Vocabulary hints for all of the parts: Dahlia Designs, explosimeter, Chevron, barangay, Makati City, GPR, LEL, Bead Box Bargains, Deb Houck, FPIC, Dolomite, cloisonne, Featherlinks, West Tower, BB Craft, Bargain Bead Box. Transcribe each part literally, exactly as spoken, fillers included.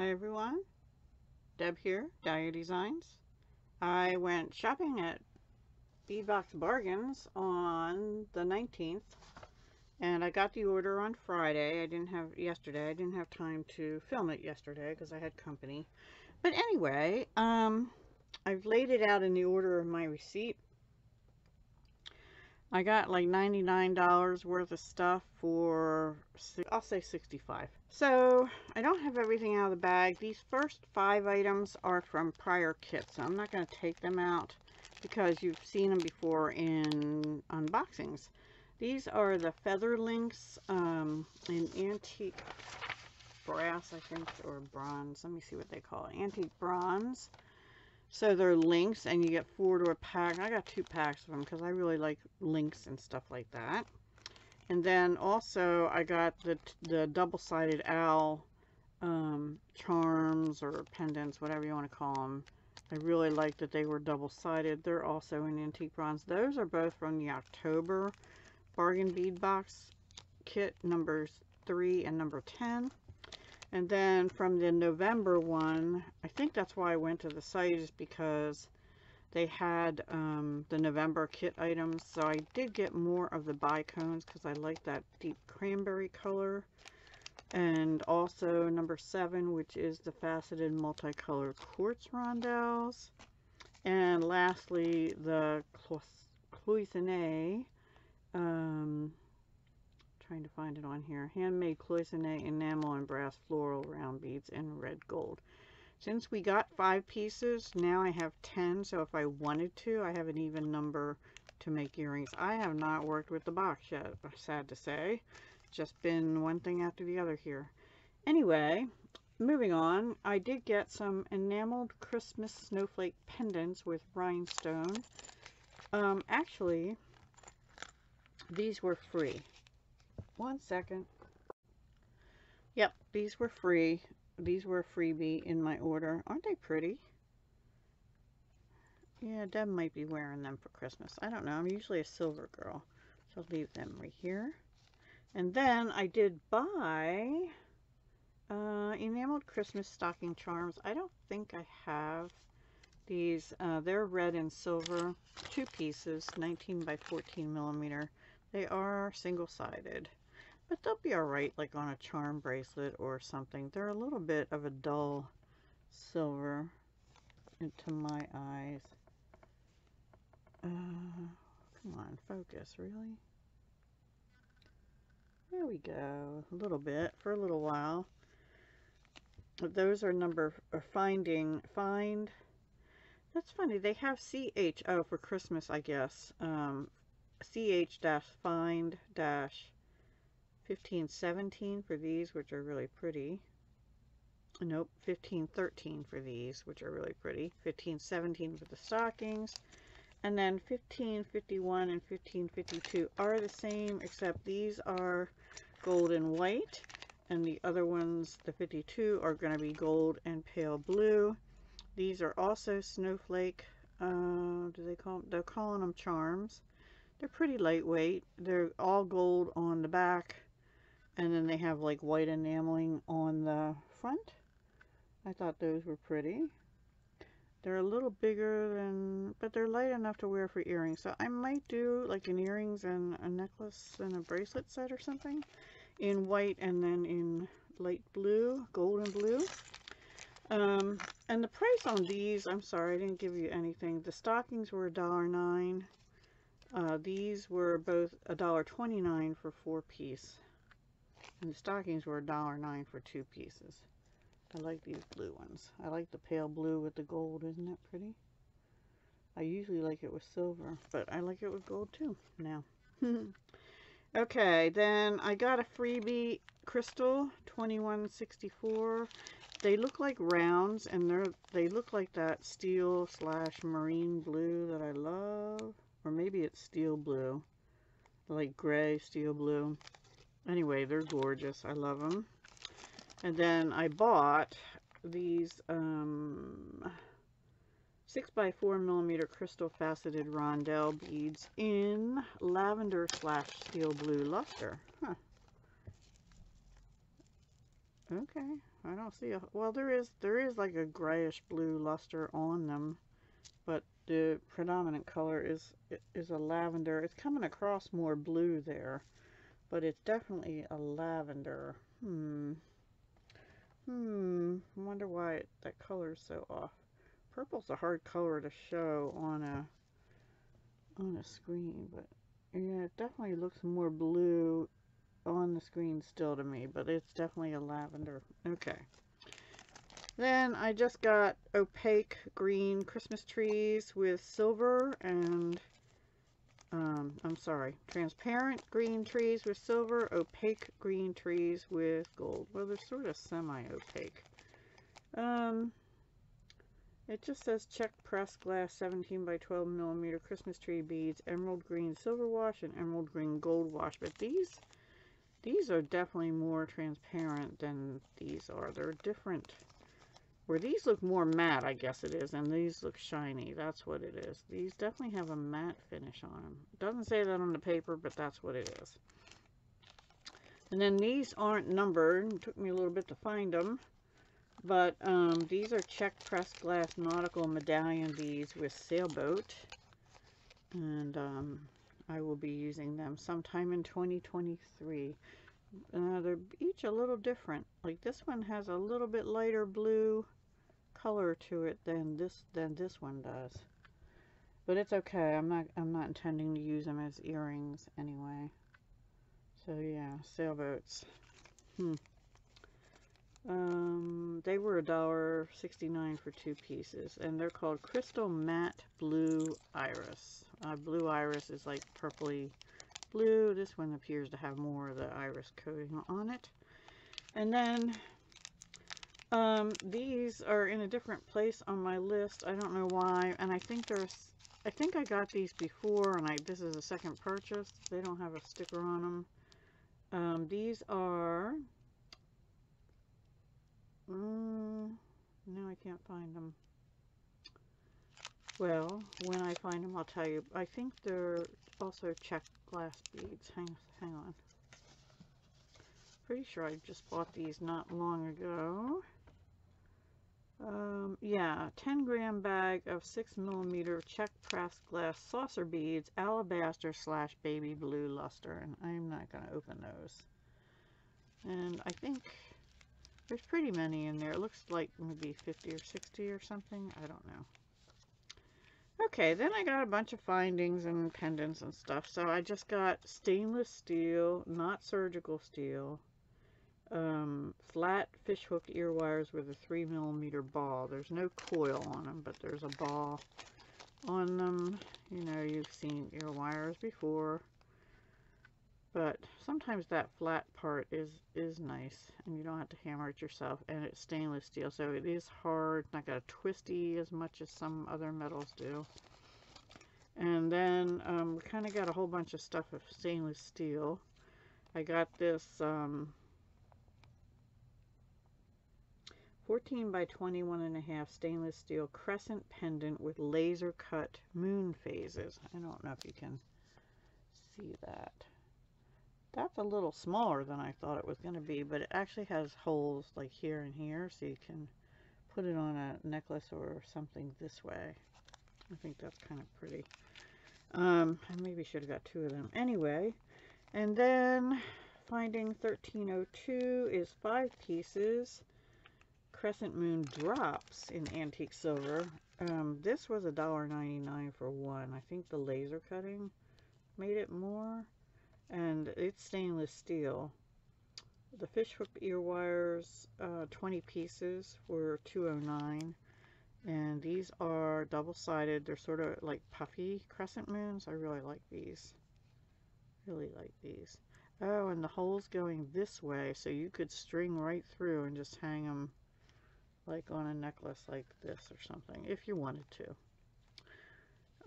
Hi everyone, Deb here, Dahlia Designs. I went shopping at Bead Box Bargains on the nineteenth, and I got the order on Friday. I didn't have yesterday. I didn't have time to film it yesterday because I had company. But anyway, um, I've laid it out in the order of my receipt. I got like ninety-nine dollars worth of stuff for, I'll say sixty-five dollars. So, I don't have everything out of the bag. These first five items are from prior kits, so I'm not going to take them out because you've seen them before in unboxings. These are the Featherlinks um, in antique brass, I think, or bronze. Let me see what they call it. Antique bronze. So they're links, and you get four to a pack. I got two packs of them because I really like links and stuff like that. And then also I got the, the double-sided owl um, charms or pendants, whatever you want to call them. I really like that they were double-sided. They're also in antique bronze. Those are both from the October Bargain Bead Box kit, numbers three and number ten. And then from the November one, I think that's why I went to the site, is because they had um, the November kit items. So I did get more of the bicones because I like that deep cranberry color. And also number seven, which is the faceted multicolored quartz rondelles. And lastly, the cloisonne, um trying to find it on here, handmade cloisonne enamel and brass floral round beads in red gold. Since we got five pieces, now I have ten, so if I wanted to, I have an even number to make earrings. I have not worked with the box yet, sad to say. Just been one thing after the other here. Anyway, moving on, I did get some enameled Christmas snowflake pendants with rhinestone. Um, actually, these were free. One second. Yep, these were free. These were a freebie in my order. Aren't they pretty? Yeah, Deb might be wearing them for Christmas. I don't know. I'm usually a silver girl. So I'll leave them right here. And then I did buy uh, enameled Christmas stocking charms. I don't think I have these. Uh, they're red and silver. Two pieces, nineteen by fourteen millimeter. They are single-sided. But they'll be alright, like on a charm bracelet or something. They're a little bit of a dull silver into my eyes. Uh, come on, focus, really? There we go, a little bit, for a little while. But those are number, or finding, find. That's funny, they have C H, oh, for Christmas, I guess. Um, C H-find-dash. fifteen seventeen for these, which are really pretty. Nope, fifteen thirteen for these, which are really pretty. fifteen seventeen for the stockings. And then fifteen fifty-one and fifteen fifty-two are the same, except these are gold and white. And the other ones, the fifty-two, are going to be gold and pale blue. These are also snowflake. Uh, do they call them? They're calling them charms. They're pretty lightweight. They're all gold on the back. And then they have like white enameling on the front. I thought those were pretty. They're a little bigger than, but they're light enough to wear for earrings. So I might do like an earrings and a necklace and a bracelet set or something in white and then in light blue, gold and blue. Um, and the price on these, I'm sorry, I didn't give you anything. The stockings were one dollar and nine cents. Uh, these were both one dollar and twenty-nine cents for four piece. And the stockings were one dollar and nine cents for two pieces. I like these blue ones. I like the pale blue with the gold. Isn't that pretty? I usually like it with silver, but I like it with gold too now. Okay, then I got a freebie crystal, twenty-one sixty-four. They look like rounds, and they're they look like that steel slash marine blue that I love. Or maybe it's steel blue, like gray steel blue. Anyway, they're gorgeous. I love them. And then I bought these um, six by four millimeter crystal faceted rondelle beads in lavender slash steel blue luster. Huh. Okay, I don't see a, well, there is there is like a grayish blue luster on them, but the predominant color is is a lavender. It's coming across more blue there, but it's definitely a lavender. Hmm. Hmm. I wonder why it, that color is so off. Purple's a hard color to show on a on a screen, but yeah, it definitely looks more blue on the screen still to me, but it's definitely a lavender. Okay, then I just got opaque green Christmas trees with silver and um, I'm sorry, transparent green trees with silver, opaque green trees with gold. Well, they're sort of semi-opaque. Um, it just says check press glass seventeen by twelve millimeter Christmas tree beads, emerald green silver wash and emerald green gold wash, but these These are definitely more transparent than these are. They're different. Where these look more matte, I guess it is, and these look shiny. That's what it is. These definitely have a matte finish on them. It doesn't say that on the paper, but that's what it is. And then these aren't numbered. It took me a little bit to find them. But um, these are check pressed glass nautical medallion beads with sailboat. And... Um, I will be using them sometime in twenty twenty-three. Uh, they're each a little different. Like this one has a little bit lighter blue color to it than this than this one does. But it's okay. I'm not I'm not intending to use them as earrings anyway. So yeah, sailboats. Hmm. Um, they were a dollar sixty-nine for two pieces, and they're called Crystal Matte Blue Iris. Uh, blue iris is like purpley blue. This one appears to have more of the iris coating on it. And then um, these are in a different place on my list. I don't know why, and I think there's I think I got these before, and I this is a second purchase. They don't have a sticker on them. Um, these are Mm, no, I can't find them. Well, when I find them, I'll tell you. I think they're also checked glass beads. Hang, hang on. Pretty sure I just bought these not long ago. Um, yeah, ten gram bag of six millimeter check pressed glass saucer beads, alabaster slash baby blue luster. And I'm not going to open those. And I think... there's pretty many in there. It looks like maybe fifty or sixty or something. I don't know. Okay, then I got a bunch of findings and pendants and stuff. So I just got stainless steel, not surgical steel, um, flat fishhook ear wires with a three millimeter ball. There's no coil on them, but there's a ball on them. You know, you've seen ear wires before. But sometimes that flat part is, is nice, and you don't have to hammer it yourself, and it's stainless steel, so it is hard. It's not going to twisty as much as some other metals do. And then um, we kind of got a whole bunch of stuff of stainless steel. I got this um, fourteen by twenty-one and a half stainless steel crescent pendant with laser cut moon phases. I don't know if you can see that. That's a little smaller than I thought it was going to be, but it actually has holes like here and here, so you can put it on a necklace or something this way. I think that's kind of pretty. Um, I maybe should have got two of them anyway. And then finding thirteen oh two is five pieces crescent moon drops in antique silver. Um, this was a dollar ninety-nine for one. I think the laser cutting made it more. And it's stainless steel. The fishhook ear wires, uh, twenty pieces for two oh nine, and these are double-sided. They're sort of like puffy crescent moons. I really like these. Really like these. Oh, and the hole's going this way, so you could string right through and just hang them like on a necklace like this or something, if you wanted to.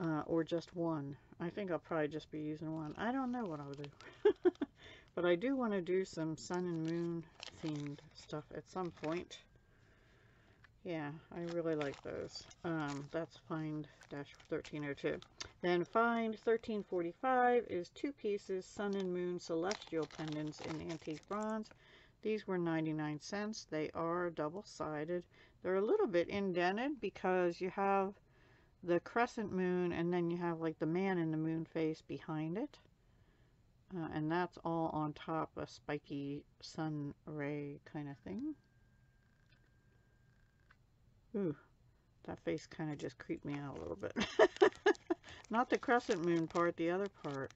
Uh, or just one. I think I'll probably just be using one. I don't know what I'll do. But I do want to do some sun and moon themed stuff at some point. Yeah, I really like those. Um, that's find thirteen oh two. Then find thirteen forty-five is two pieces sun and moon celestial pendants in antique bronze. These were ninety-nine cents. They are double-sided. They're a little bit indented because you have the crescent moon and then you have like the man in the moon face behind it. Uh, and that's all on top, a spiky sun ray kind of thing. Ooh, that face kind of just creeped me out a little bit. Not the crescent moon part, the other part.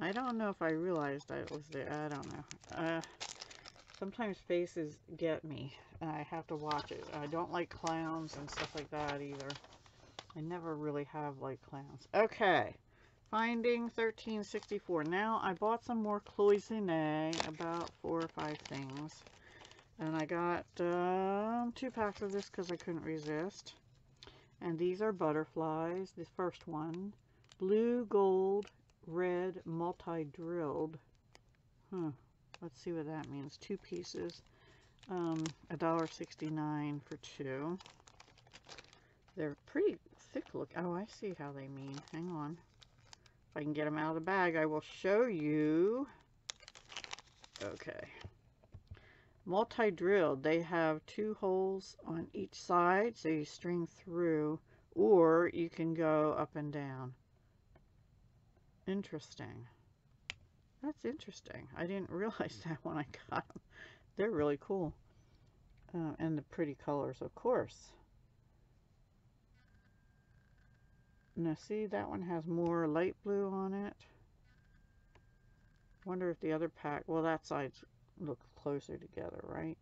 I don't know if I realized that it was there. I don't know. Uh, sometimes faces get me. And I have to watch it. I don't like clowns and stuff like that either. I never really have liked clowns. Okay. Finding thirteen sixty-four. Now, I bought some more cloisonne, about four or five things. And I got um, two packs of this because I couldn't resist. And these are butterflies. The first one. Blue, gold, red, multi-drilled. Hmm. Let's see what that means. Two pieces. Um, one dollar sixty-nine for two. They're pretty thick look. Oh, I see how they mean. Hang on. If I can get them out of the bag, I will show you. Okay. Multi-drilled. They have two holes on each side, so you string through, or you can go up and down. Interesting. That's interesting. I didn't realize that when I got them. They're really cool. Uh, and the pretty colors, of course. Now see, that one has more light blue on it. Wonder if the other pack, well, that side's look closer together, right?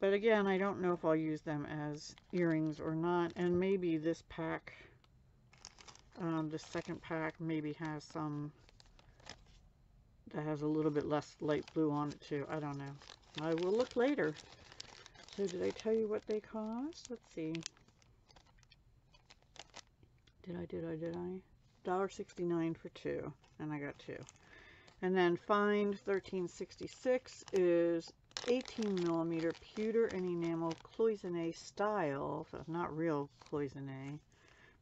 But again, I don't know if I'll use them as earrings or not. And maybe this pack, um, the second pack maybe has some that has a little bit less light blue on it too. I don't know. I will look later. So did I tell you what they cost? Let's see. Did I, did I, did I? one dollar sixty-nine for two. And I got two. And then find thirteen sixty-six is eighteen millimeter pewter and enamel cloisonne style. So it's not real cloisonne.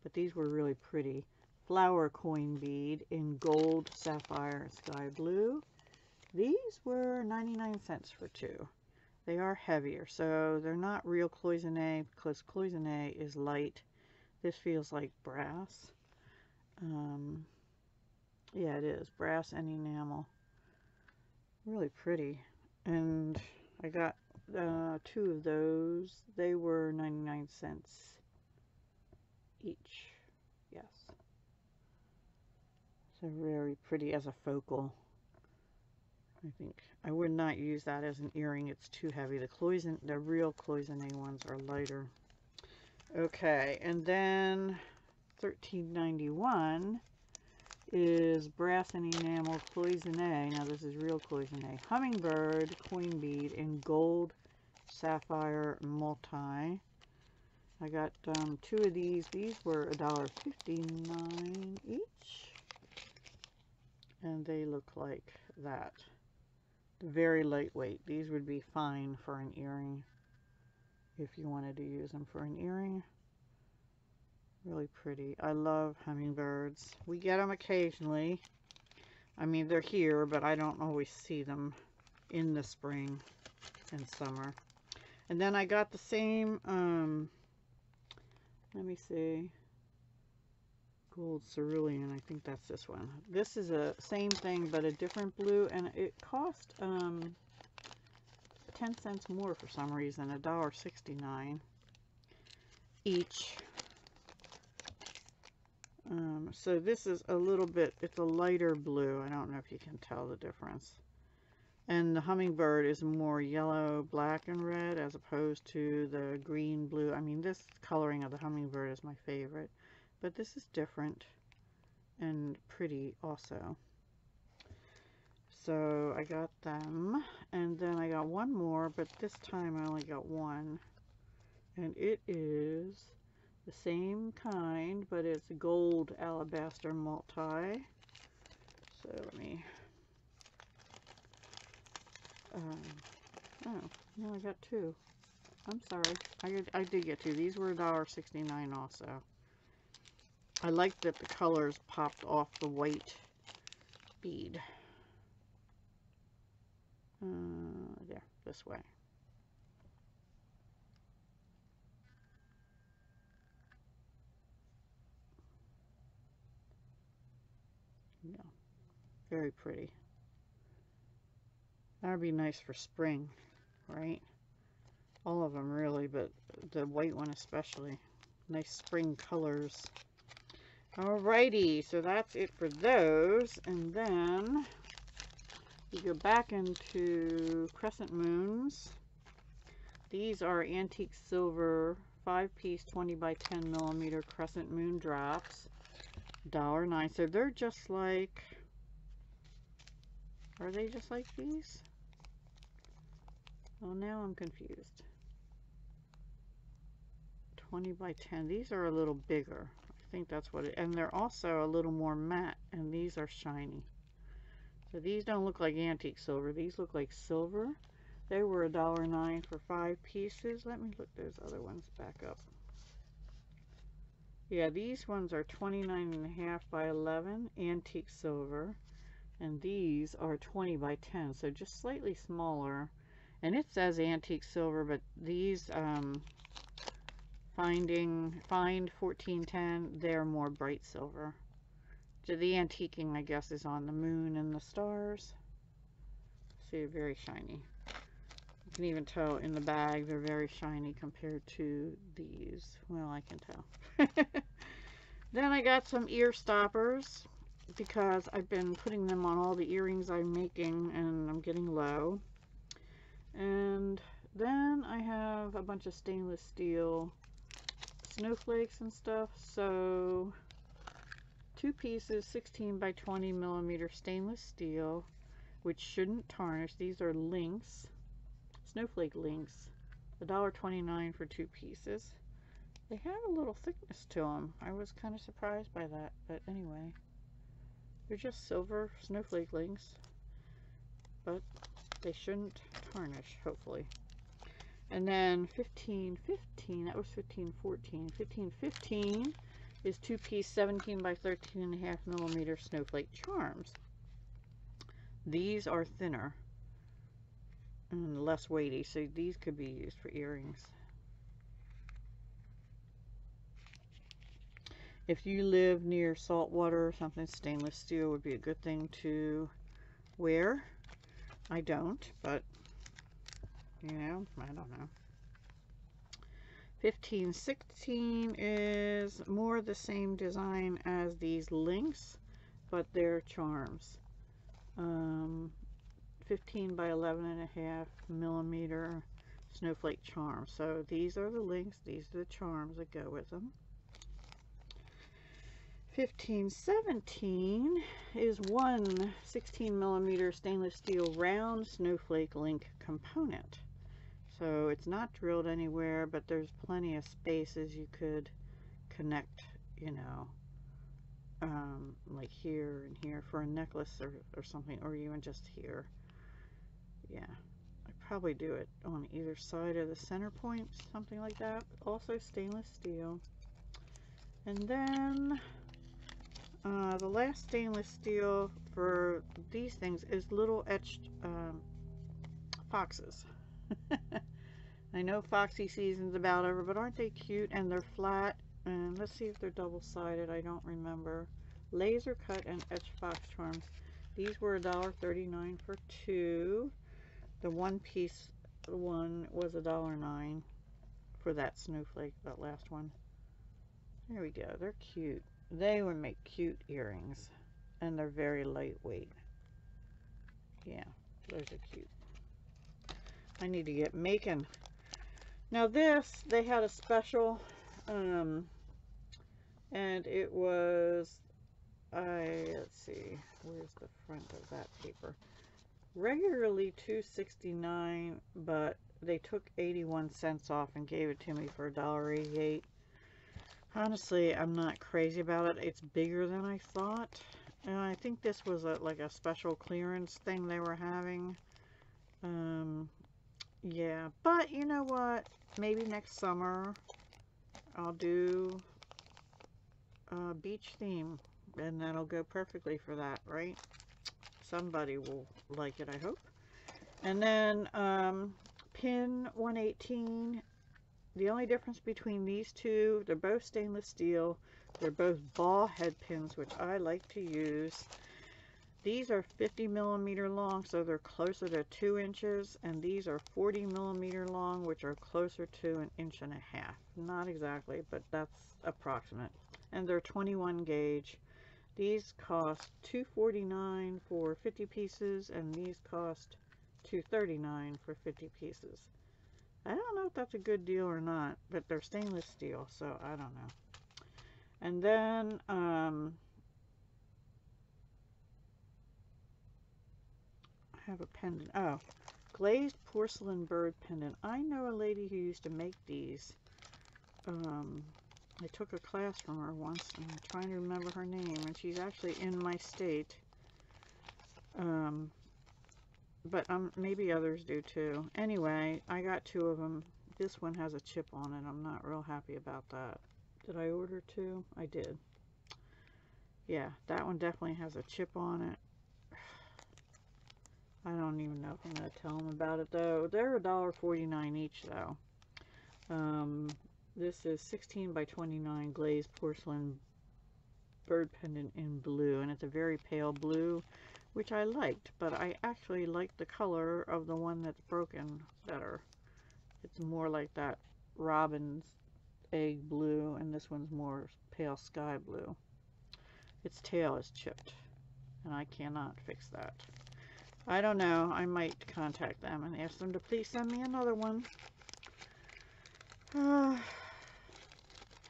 But these were really pretty. Flower coin bead in gold, sapphire, and sky blue. These were ninety-nine cents for two. They are heavier. So they're not real cloisonne because cloisonne is light. This feels like brass. Um, yeah, it is. Brass and enamel. Really pretty. And I got uh, two of those. They were ninety-nine cents each. Yes. So very pretty as a focal. I think I would not use that as an earring. It's too heavy. The cloisonne, the real cloisonne ones are lighter. Okay, and then thirteen ninety-one is brass and enamel cloisonne. Now this is real cloisonne. Hummingbird coin bead in gold, sapphire, multi. I got um, two of these. These were one dollar fifty-nine each. And they look like that. Very lightweight. These would be fine for an earring. If you wanted to use them for an earring. Really pretty. I love hummingbirds. We get them occasionally. I mean, they're here, but I don't always see them in the spring and summer. And then I got the same, um, let me see, gold cerulean. I think that's this one. This is a same thing, but a different blue, and it cost, um, ten cents more for some reason, one dollar sixty-nine each. Um, so this is a little bit, it's a lighter blue. I don't know if you can tell the difference. And the hummingbird is more yellow, black, and red as opposed to the green, blue. I mean, this coloring of the hummingbird is my favorite, but this is different and pretty also. So I got them, and then I got one more, but this time I only got one. And it is the same kind, but it's gold alabaster multi. So let me, um, oh, no, I got two. I'm sorry, I, I did get two. These were one dollar sixty-nine also. I like that the colors popped off the white bead. Uh, this way. Yeah, very pretty. That would be nice for spring, right? All of them really, but the white one especially. Nice spring colors. Alrighty, so that's it for those. And then we go back into Crescent Moons. These are antique silver five-piece twenty by ten millimeter Crescent Moon drops, one dollar and nine cents. So they're just like, are they just like these? Oh, now I'm confused. twenty by ten. These are a little bigger. I think that's what it, and they're also a little more matte, and these are shiny. So these don't look like antique silver. These look like silver. They were one dollar and nine cents for five pieces. Let me look those other ones back up. Yeah, these ones are twenty-nine and a half by eleven, antique silver. And these are twenty by ten, so just slightly smaller. And it says antique silver, but these um, finding find fourteen ten, they're more bright silver. So the antiquing, I guess, is on the moon and the stars. See, very shiny. You can even tell in the bag they're very shiny compared to these. Well, I can tell. Then I got some ear stoppers, because I've been putting them on all the earrings I'm making and I'm getting low. And then I have a bunch of stainless steel snowflakes and stuff. So two pieces, sixteen by twenty millimeter stainless steel, which shouldn't tarnish. These are links, snowflake links, one dollar and twenty-nine cents for two pieces. They have a little thickness to them. I was kind of surprised by that, but anyway. They're just silver snowflake links, but they shouldn't tarnish, hopefully. And then fifteen fifteen, that was fifteen fourteen. fifteen fifteen is two-piece seventeen by thirteen and a half millimeter snowflake charms. These are thinner and less weighty, so these could be used for earrings. If you live near salt water or something, stainless steel would be a good thing to wear. I don't, but, you know, I don't know. fifteen sixteen is more the same design as these links, but they're charms. Um, fifteen by eleven and a half millimeter snowflake charms. So these are the links, these are the charms that go with them. fifteen seventeen is one sixteen millimeter stainless steel round snowflake link component. So it's not drilled anywhere, but there's plenty of spaces you could connect, you know, um, like here and here for a necklace or, or something, or even just here. Yeah, I'd probably do it on either side of the center point, something like that. Also stainless steel. And then Uh, the last stainless steel for these things is little etched um, foxes. I know foxy season's about over, but aren't they cute? And they're flat. And let's see if they're double-sided. I don't remember. Laser cut and etched fox charms. These were one dollar and thirty-nine cents for two. The one-piece one was one dollar and nine cents for that snowflake, that last one. There we go. They're cute. They would make cute earrings, and they're very lightweight. Yeah, those are cute. I need to get making. Now this, they had a special, um, and it was, I, let's see, where's the front of that paper? Regularly two sixty-nine, but they took eighty-one cents off and gave it to me for one dollar and eighty-eight cents. Honestly, I'm not crazy about it. It's bigger than I thought. And I think this was a, like a special clearance thing they were having. Um, yeah, but you know what? Maybe next summer I'll do a beach theme. And that'll go perfectly for that, right? Somebody will like it, I hope. And then um, ten one eighteen. The only difference between these two, they're both stainless steel. They're both ball head pins, which I like to use. These are fifty millimeter long, so they're closer to two inches. And these are forty millimeter long, which are closer to an inch and a half. Not exactly, but that's approximate. And they're twenty-one gauge. These cost two forty-nine for fifty pieces, and these cost two thirty-nine for fifty pieces. I don't know if that's a good deal or not, but they're stainless steel, so I don't know. And then, um, I have a pendant. Oh, glazed porcelain bird pendant. I know a lady who used to make these. Um, I took a class from her once, and I'm trying to remember her name, and she's actually in my state. Um... But um, maybe others do too. Anyway, I got two of them. This one has a chip on it. I'm not real happy about that. Did I order two? I did. Yeah, that one definitely has a chip on it. I don't even know if I'm going to tell them about it though. They're a dollar forty-nine each though. Um, this is sixteen by twenty-nine glazed porcelain bird pendant in blue. And it's a very pale blue, which I liked, but I actually liked the color of the one that's broken better. It's more like that robin's egg blue, and this one's more pale sky blue. Its tail is chipped, and I cannot fix that. I don't know, I might contact them and ask them to please send me another one. Uh, I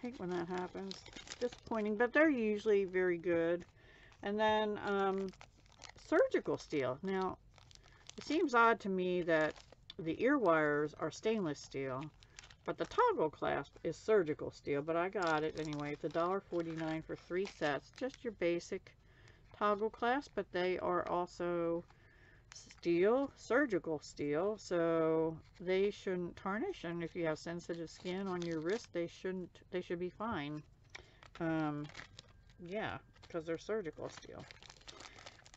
hate when that happens. Disappointing, but they're usually very good. And then, um, surgical steel. Now, it seems odd to me that the ear wires are stainless steel, but the toggle clasp is surgical steel, but I got it anyway. It's a dollar forty-nine for three sets. Just your basic toggle clasp, but they are also steel, surgical steel, so they shouldn't tarnish, and if you have sensitive skin on your wrist, they shouldn't, they should be fine. Um, yeah, because they're surgical steel.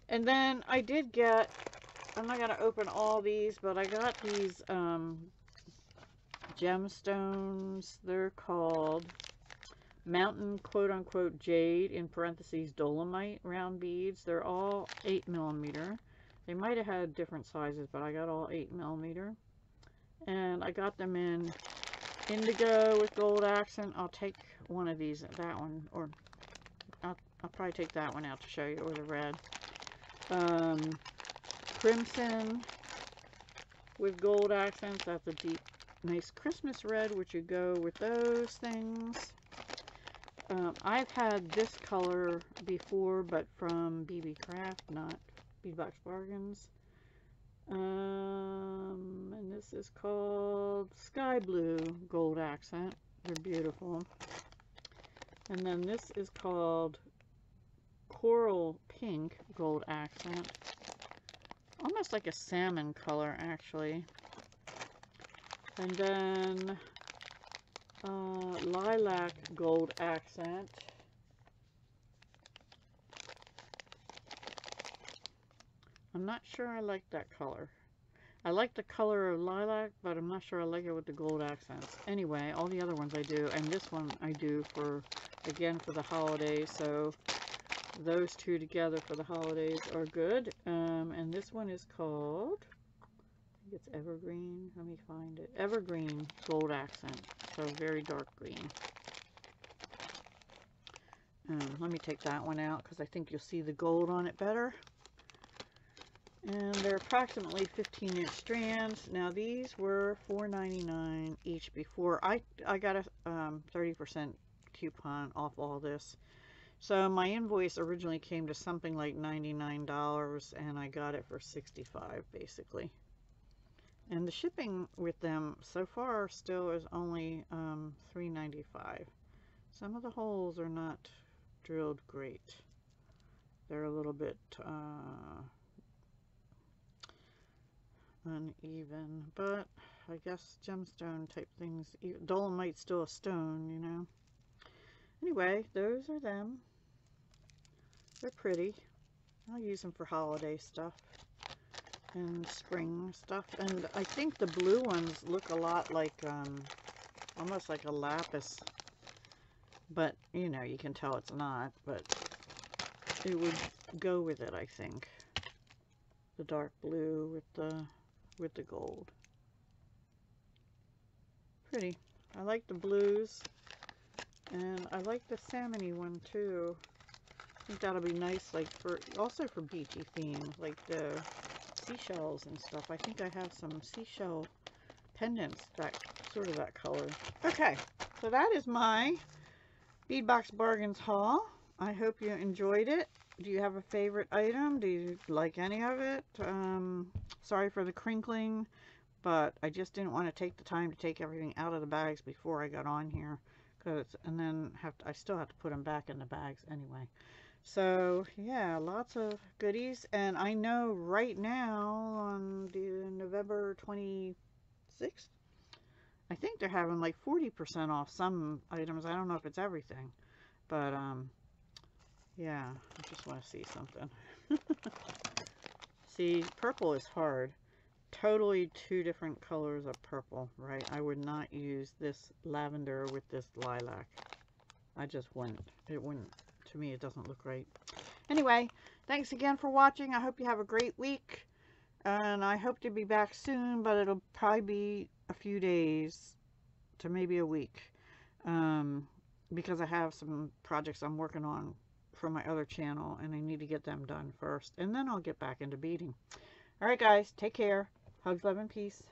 And then I did get, I'm not going to open all these, but I got these um, gemstones. They're called Mountain, quote-unquote, Jade, in parentheses, Dolomite round beads. They're all eight millimeter. They might have had different sizes, but I got all eight millimeter. And I got them in indigo with gold accent. I'll take one of these, that one, or I'll, I'll probably take that one out to show you, or the red. Um, crimson with gold accents. That's a deep, nice Christmas red, which you go with those things. Um, I've had this color before, but from B B Craft, not Bead Box Bargains. Um, and this is called Sky Blue Gold Accent. They're beautiful. And then this is called Coral Pink Gold Accent, almost like a salmon color actually. And then uh, Lilac Gold Accent, I'm not sure I like that color. I like the color of lilac, but I'm not sure I like it with the gold accents. Anyway, all the other ones I do, and this one I do for, again, for the holidays, so those two together for the holidays are good. Um, and this one is called, I think it's Evergreen, let me find it, Evergreen Gold Accent, so very dark green. Um, let me take that one out because I think you'll see the gold on it better. And they're approximately fifteen inch strands. Now these were four ninety-nine each before. I, I got a um, thirty percent coupon off all this. So my invoice originally came to something like ninety-nine dollars, and I got it for sixty-five dollars basically. And the shipping with them so far still is only um, three ninety-five. Some of the holes are not drilled great. They're a little bit uh, uneven, but I guess gemstone type things. Dolomite's still a stone, you know. Anyway, those are them. They're pretty. I'll use them for holiday stuff. and spring stuff. And I think the blue ones look a lot like, um, almost like a lapis. But, you know, you can tell it's not, but it would go with it, I think. The dark blue with the, with the gold. Pretty. I like the blues. And I like the salmon-y one, too. I think that'll be nice, like, for, also for beachy themes, like the seashells and stuff. I think I have some seashell pendants that, sort of that color. Okay, so that is my Bead Box Bargains haul. I hope you enjoyed it. Do you have a favorite item? Do you like any of it? Um, sorry for the crinkling, but I just didn't want to take the time to take everything out of the bags before I got on here, because and then have to, I still have to put them back in the bags anyway. So yeah, lots of goodies, and I know right now on the November twenty-sixth, I think they're having like forty percent off some items. I don't know if it's everything, but um, yeah, I just want to see something. See, purple is hard. Totally two different colors of purple, right? I would not use this lavender with this lilac. I just wouldn't. It wouldn't. To me, it doesn't look right. Anyway, thanks again for watching. I hope you have a great week, and I hope to be back soon, but it'll probably be a few days to maybe a week, um, because I have some projects I'm working on for my other channel, and I need to get them done first, and then I'll get back into beading. All right, guys, take care. Hugs, love, and peace.